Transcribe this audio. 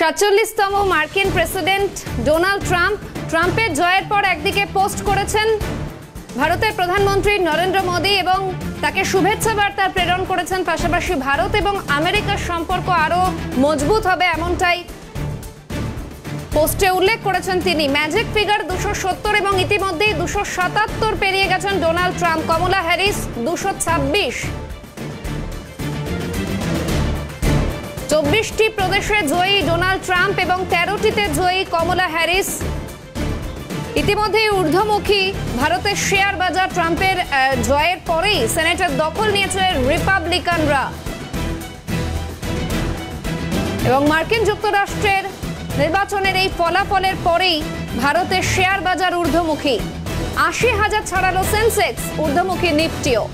47তম মার্কিন president Donald ট্রাম্পের জয়ের পর একদিকে পোস্ট করেছেন ভারতের প্রধানমন্ত্রী নরেন্দ্র মোদি এবং তাকে শুভেচ্ছা বার্তা প্রেরণ করেছেন। পাশাপাশি ভারত এবং আমেরিকার সম্পর্ক আরো মজবুত হবে এমনটাই পোস্টে উল্লেখ করেছেন তিনি। ম্যাজিক ফিগার 270 এবং ইতিমধ্যেই 277 পেরিয়ে গেছেন ডোনাল্ড ট্রাম্প। কমলা হ্যারিস 226। 24টি প্রদেশে জয়ী ডোনাল্ড ট্রাম্প এবং 13টিতে জয়ী কমলা হ্যারিস। ইতিমধ্যেই ঊর্ধ্বমুখী ভারতের শেয়ার বাজার ট্রাম্পের জয়ের পরেই সেনেটের দখল নিয়েছে রিপাবলিকানরা। এবং মার্কিন যুক্তরাষ্ট্রের নির্বাচনের এই ফলাফলের পরেই ভারতের শেয়ার বাজার ঊর্ধ্বমুখী। 80,000 ছাড়ালো সেনসেক্স, ঊর্ধ্বমুখী নিফটিও।